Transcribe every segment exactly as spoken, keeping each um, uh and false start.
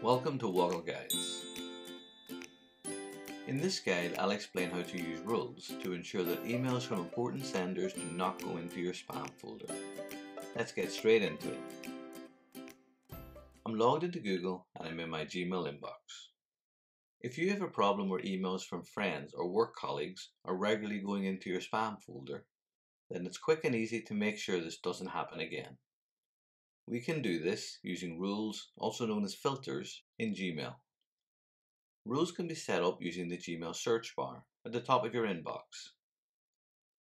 Welcome to Woggle Guides. In this guide, I'll explain how to use rules to ensure that emails from important senders do not go into your spam folder. Let's get straight into it. I'm logged into Google and I'm in my Gmail inbox. If you have a problem where emails from friends or work colleagues are regularly going into your spam folder, then it's quick and easy to make sure this doesn't happen again. We can do this using rules, also known as filters, in Gmail. Rules can be set up using the Gmail search bar at the top of your inbox.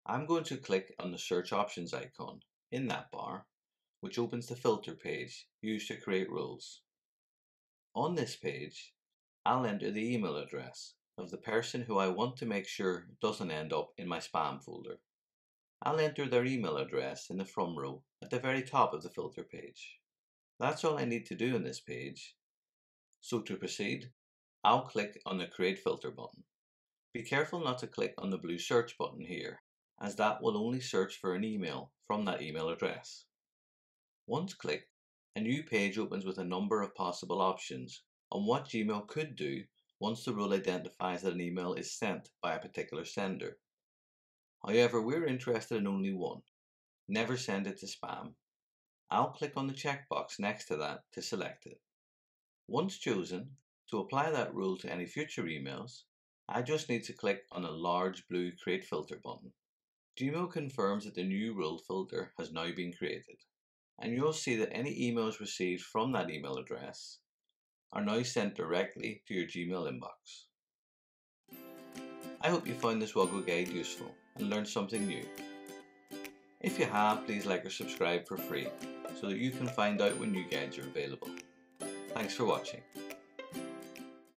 I'm going to click on the search options icon in that bar, which opens the filter page used to create rules. On this page, I'll enter the email address of the person who I want to make sure doesn't end up in my spam folder. I'll enter their email address in the from row at the very top of the filter page. That's all I need to do in this page. So to proceed, I'll click on the Create Filter button. Be careful not to click on the blue search button here, as that will only search for an email from that email address. Once clicked, a new page opens with a number of possible options on what Gmail could do once the rule identifies that an email is sent by a particular sender. However, we're interested in only one. Never send it to spam. I'll click on the checkbox next to that to select it. Once chosen, to apply that rule to any future emails, I just need to click on a large blue Create Filter button. Gmail confirms that the new rule filter has now been created, and you'll see that any emails received from that email address are now sent directly to your Gmail inbox. I hope you found this Woggle Guide useful and learned something new. If you have, please like or subscribe for free so that you can find out when new guides are available. Thanks for watching.